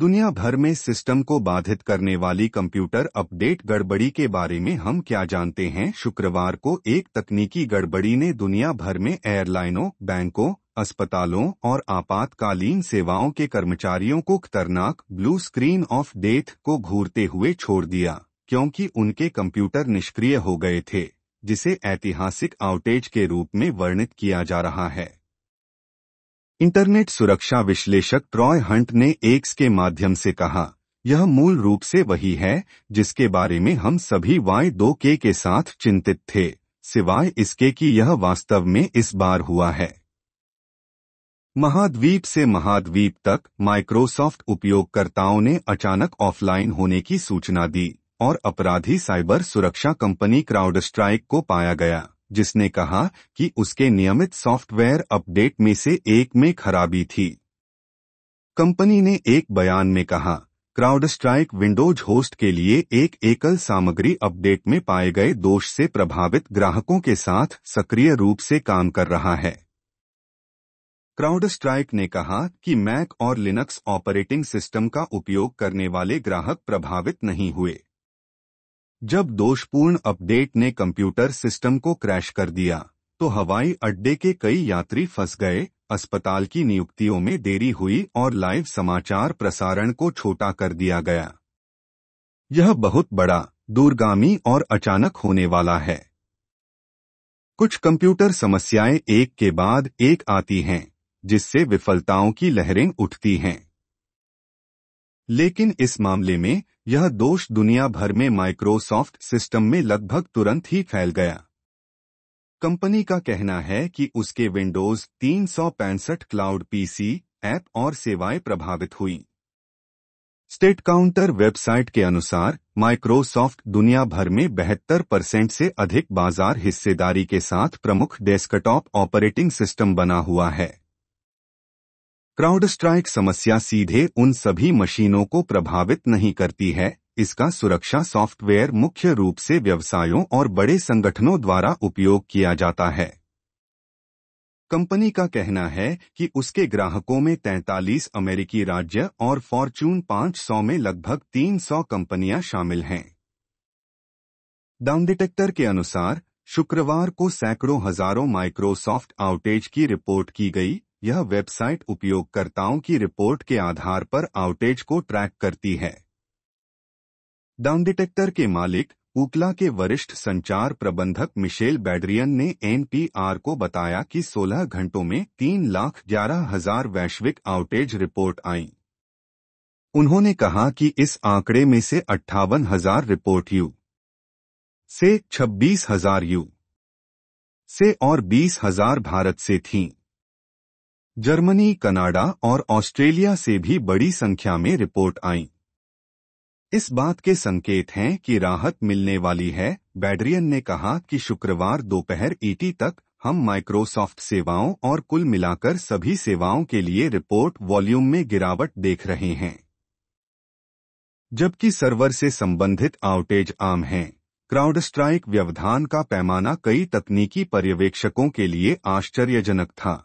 दुनिया भर में सिस्टम को बाधित करने वाली कंप्यूटर अपडेट गड़बड़ी के बारे में हम क्या जानते हैं। शुक्रवार को एक तकनीकी गड़बड़ी ने दुनिया भर में एयरलाइनों, बैंकों, अस्पतालों और आपातकालीन सेवाओं के कर्मचारियों को खतरनाक ब्लू स्क्रीन ऑफ डेथ को घूरते हुए छोड़ दिया, क्योंकि उनके कंप्यूटर निष्क्रिय हो गए थे, जिसे ऐतिहासिक आउटेज के रूप में वर्णित किया जा रहा है। इंटरनेट सुरक्षा विश्लेषक ट्रॉय हंट ने एक्स के माध्यम से कहा, यह मूल रूप से वही है जिसके बारे में हम सभी Y2K के साथ चिंतित थे, सिवाय इसके कि यह वास्तव में इस बार हुआ है। महाद्वीप से महाद्वीप तक माइक्रोसॉफ्ट उपयोगकर्ताओं ने अचानक ऑफलाइन होने की सूचना दी और अपराधी साइबर सुरक्षा कंपनी क्राउडस्ट्राइक को पाया गया, जिसने कहा कि उसके नियमित सॉफ्टवेयर अपडेट में से एक में खराबी थी। कंपनी ने एक बयान में कहा, क्राउडस्ट्राइक विंडोज होस्ट के लिए एक एकल सामग्री अपडेट में पाए गए दोष से प्रभावित ग्राहकों के साथ सक्रिय रूप से काम कर रहा है। क्राउडस्ट्राइक ने कहा कि मैक और लिनक्स ऑपरेटिंग सिस्टम का उपयोग करने वाले ग्राहक प्रभावित नहीं हुए। जब दोषपूर्ण अपडेट ने कंप्यूटर सिस्टम को क्रैश कर दिया, तो हवाई अड्डे के कई यात्री फंस गए, अस्पताल की नियुक्तियों में देरी हुई और लाइव समाचार प्रसारण को छोटा कर दिया गया। यह बहुत बड़ा, दूरगामी और अचानक होने वाला है। कुछ कंप्यूटर समस्याएं एक के बाद एक आती हैं, जिससे विफलताओं की लहरें उठती हैं, लेकिन इस मामले में यह दोष दुनिया भर में माइक्रोसॉफ्ट सिस्टम में लगभग तुरंत ही फैल गया। कंपनी का कहना है कि उसके विंडोज 365 क्लाउड पीसी, ऐप और सेवाएं प्रभावित हुई। स्टेट काउंटर वेबसाइट के अनुसार माइक्रोसॉफ्ट दुनिया भर में 72% से अधिक बाजार हिस्सेदारी के साथ प्रमुख डेस्कटॉप ऑपरेटिंग सिस्टम बना हुआ है। क्राउडस्ट्राइक समस्या सीधे उन सभी मशीनों को प्रभावित नहीं करती है, इसका सुरक्षा सॉफ्टवेयर मुख्य रूप से व्यवसायों और बड़े संगठनों द्वारा उपयोग किया जाता है। कंपनी का कहना है कि उसके ग्राहकों में 43 अमेरिकी राज्य और फॉर्च्यून 500 में लगभग 300 कंपनियां शामिल हैं। डाउनडिटेक्टर के अनुसार शुक्रवार को सैकड़ों हजारों माइक्रोसॉफ्ट आउटेज की रिपोर्ट की गई। यह वेबसाइट उपयोगकर्ताओं की रिपोर्ट के आधार पर आउटेज को ट्रैक करती है। डाउनडिटेक्टर के मालिक उकला के वरिष्ठ संचार प्रबंधक मिशेल बैडरियन ने NPR को बताया कि 16 घंटों में 3,11,000 वैश्विक आउटेज रिपोर्ट आईं। उन्होंने कहा कि इस आंकड़े में से 58,000 रिपोर्ट यू से, 26,000 यू से और 20,000 भारत से थीं। जर्मनी, कनाडा और ऑस्ट्रेलिया से भी बड़ी संख्या में रिपोर्ट आईं। इस बात के संकेत हैं कि राहत मिलने वाली है। बैडरियन ने कहा कि शुक्रवार दोपहर ET तक हम माइक्रोसॉफ्ट सेवाओं और कुल मिलाकर सभी सेवाओं के लिए रिपोर्ट वॉल्यूम में गिरावट देख रहे हैं, जबकि सर्वर से संबंधित आउटेज आम हैं। क्राउडस्ट्राइक व्यवधान का पैमाना कई तकनीकी पर्यवेक्षकों के लिए आश्चर्यजनक था।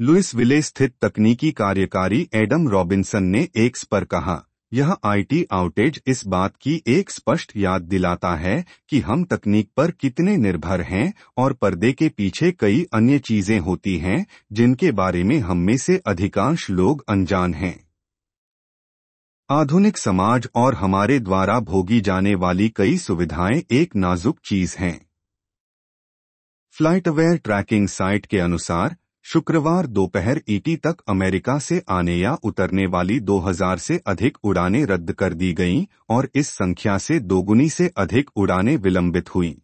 लुइसविले स्थित तकनीकी कार्यकारी एडम रॉबिन्सन ने एक्स पर कहा, यह IT आउटेज इस बात की एक स्पष्ट याद दिलाता है कि हम तकनीक पर कितने निर्भर हैं और पर्दे के पीछे कई अन्य चीजें होती हैं जिनके बारे में हम में से अधिकांश लोग अनजान हैं। आधुनिक समाज और हमारे द्वारा भोगी जाने वाली कई सुविधाएं एक नाजुक चीज हैं। फ्लाइटअवेयर ट्रैकिंग साइट के अनुसार शुक्रवार दोपहर ET तक अमेरिका से आने या उतरने वाली 2,000 से अधिक उड़ानें रद्द कर दी गईं और इस संख्या से दोगुनी से अधिक उड़ानें विलंबित हुईं।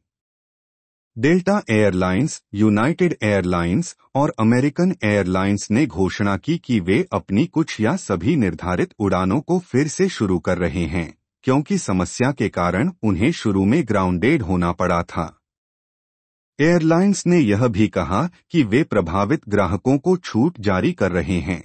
डेल्टा एयरलाइंस, यूनाइटेड एयरलाइंस और अमेरिकन एयरलाइंस ने घोषणा की कि वे अपनी कुछ या सभी निर्धारित उड़ानों को फिर से शुरू कर रहे हैं, क्योंकि समस्या के कारण उन्हें शुरू में ग्राउंडेड होना पड़ा था। एयरलाइंस ने यह भी कहा कि वे प्रभावित ग्राहकों को छूट जारी कर रहे हैं।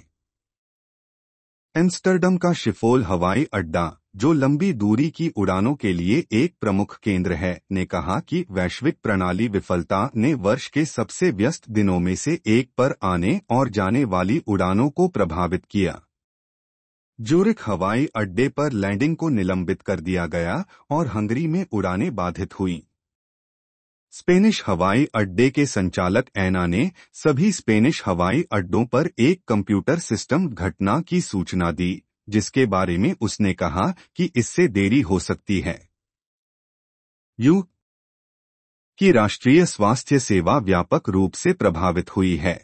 एम्स्टर्डम का शिफोल हवाई अड्डा, जो लंबी दूरी की उड़ानों के लिए एक प्रमुख केंद्र है, ने कहा कि वैश्विक प्रणाली विफलता ने वर्ष के सबसे व्यस्त दिनों में से एक पर आने और जाने वाली उड़ानों को प्रभावित किया। ज़्यूरिख हवाई अड्डे पर लैंडिंग को निलंबित कर दिया गया और हंगरी में उड़ानें बाधित हुईं। स्पेनिश हवाई अड्डे के संचालक ऐना ने सभी स्पेनिश हवाई अड्डों पर एक कंप्यूटर सिस्टम घटना की सूचना दी, जिसके बारे में उसने कहा कि इससे देरी हो सकती है। यू की राष्ट्रीय स्वास्थ्य सेवा व्यापक रूप से प्रभावित हुई है।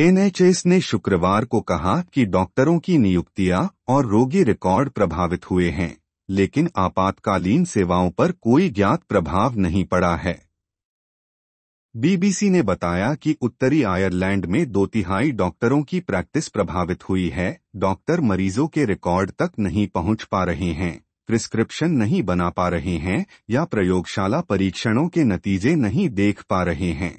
एनएचएस ने शुक्रवार को कहा कि डॉक्टरों की नियुक्तियां और रोगी रिकॉर्ड प्रभावित हुए हैं, लेकिन आपातकालीन सेवाओं पर कोई ज्ञात प्रभाव नहीं पड़ा है। बीबीसी ने बताया कि उत्तरी आयरलैंड में 2/3 डॉक्टरों की प्रैक्टिस प्रभावित हुई है। डॉक्टर मरीजों के रिकॉर्ड तक नहीं पहुंच पा रहे हैं, प्रिस्क्रिप्शन नहीं बना पा रहे हैं या प्रयोगशाला परीक्षणों के नतीजे नहीं देख पा रहे हैं।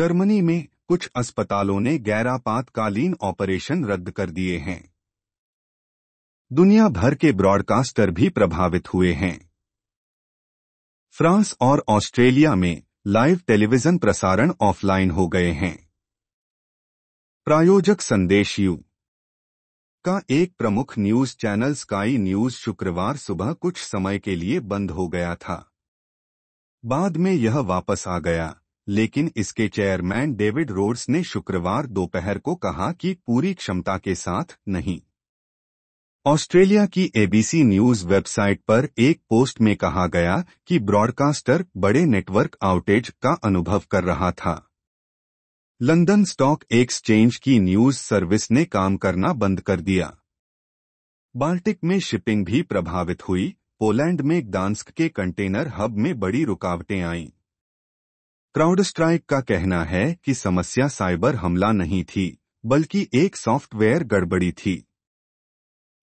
जर्मनी में कुछ अस्पतालों ने गैर आपातकालीन ऑपरेशन रद्द कर दिए हैं। दुनिया भर के ब्रॉडकास्टर भी प्रभावित हुए हैं। फ्रांस और ऑस्ट्रेलिया में लाइव टेलीविजन प्रसारण ऑफलाइन हो गए हैं। प्रायोजक संदेश यू का एक प्रमुख न्यूज चैनल स्काई न्यूज शुक्रवार सुबह कुछ समय के लिए बंद हो गया था। बाद में यह वापस आ गया, लेकिन इसके चेयरमैन डेविड रोड्स ने शुक्रवार दोपहर को कहा कि पूरी क्षमता के साथ नहीं। ऑस्ट्रेलिया की एबीसी न्यूज वेबसाइट पर एक पोस्ट में कहा गया कि ब्रॉडकास्टर बड़े नेटवर्क आउटेज का अनुभव कर रहा था। लंदन स्टॉक एक्सचेंज की न्यूज सर्विस ने काम करना बंद कर दिया। बाल्टिक में शिपिंग भी प्रभावित हुई। पोलैंड में ग्दांस्क के कंटेनर हब में बड़ी रुकावटें आईं। क्राउडस्ट्राइक का कहना है कि समस्या साइबर हमला नहीं थी, बल्कि एक सॉफ्टवेयर गड़बड़ी थी।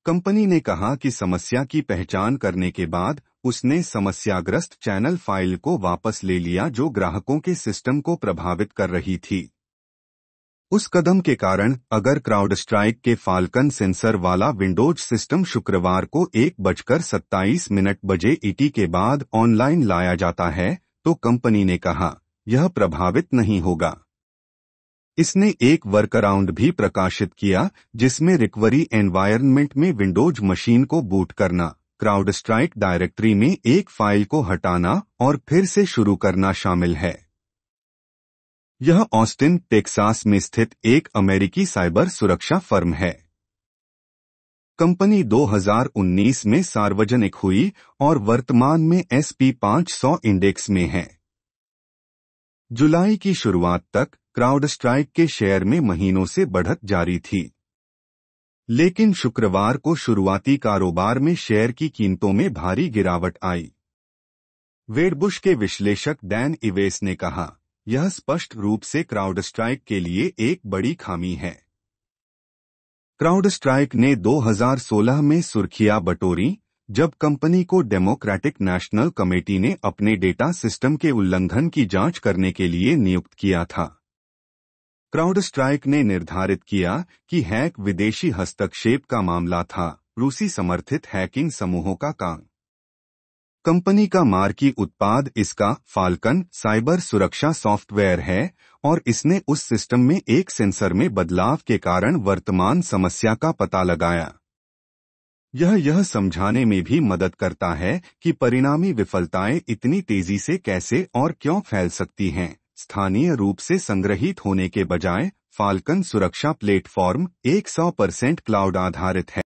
कंपनी ने कहा कि समस्या की पहचान करने के बाद उसने समस्याग्रस्त चैनल फाइल को वापस ले लिया जो ग्राहकों के सिस्टम को प्रभावित कर रही थी। उस कदम के कारण अगर क्राउडस्ट्राइक के फाल्कन सेंसर वाला विंडोज सिस्टम शुक्रवार को 1:27 ईटी के बाद ऑनलाइन लाया जाता है, तो कंपनी ने कहा यह प्रभावित नहीं होगा। इसने एक वर्कअराउंड भी प्रकाशित किया जिसमें रिकवरी एनवायरनमेंट में विंडोज मशीन को बूट करना, क्राउडस्ट्राइक डायरेक्टरी में एक फाइल को हटाना और फिर से शुरू करना शामिल है। यह ऑस्टिन, टेक्सास में स्थित एक अमेरिकी साइबर सुरक्षा फर्म है। कंपनी 2019 में सार्वजनिक हुई और वर्तमान में S&P 500 इंडेक्स में है। जुलाई की शुरुआत तक क्राउडस्ट्राइक के शेयर में महीनों से बढ़त जारी थी, लेकिन शुक्रवार को शुरुआती कारोबार में शेयर की कीमतों में भारी गिरावट आई। वेडबुश के विश्लेषक डैन इवेस ने कहा, यह स्पष्ट रूप से क्राउडस्ट्राइक के लिए एक बड़ी खामी है। क्राउडस्ट्राइक ने 2016 में सुर्खियां बटोरी जब कंपनी को डेमोक्रेटिक नेशनल कमेटी ने अपने डेटा सिस्टम के उल्लंघन की जांच करने के लिए नियुक्त किया था। क्राउडस्ट्राइक ने निर्धारित किया कि हैक विदेशी हस्तक्षेप का मामला था, रूसी समर्थित हैकिंग समूहों का काम। कंपनी का मार्की उत्पाद इसका फाल्कन साइबर सुरक्षा सॉफ्टवेयर है और इसने उस सिस्टम में एक सेंसर में बदलाव के कारण वर्तमान समस्या का पता लगाया। यह समझाने में भी मदद करता है कि परिणामी विफलताएं इतनी तेजी से कैसे और क्यों फैल सकती हैं। स्थानीय रूप से संग्रहित होने के बजाय फाल्कन सुरक्षा प्लेटफॉर्म 100% क्लाउड आधारित है।